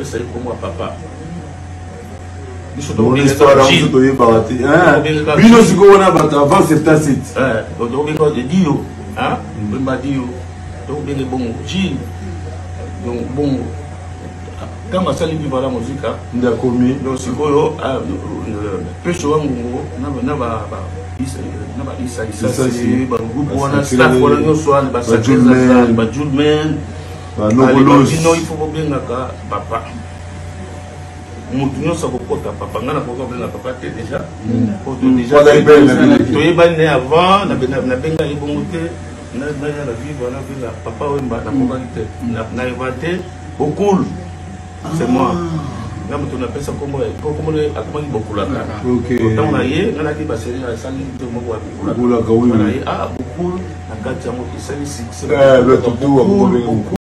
questo è il Kumu a papà. Un ristorante dove batti, vino si go na batta, va se sta sit. Dove go di Dio, prima Dio, dove le bon gin, donc bon. Kama sali biva la musica, ndakomi, donc si go pecho wangu na ba isa ba groupe wana staff wana no soal ba sa ba julmen. Non il faut bien papa. Mutunyo sapota papa ngana ko bien papa te déjà. Ko déjà toy ban né avant na benga ibongote na la vie voilà papa wemba na probabilité na inventé au cool. C'est moi. Na mutuna pesa comme le akamali bokula ka. OK. Tant na yé ngana ki basé na sali de moko wa bokula. Bokula ka oui. Na yé ah bokul na kati ya mo 56. Eh le tout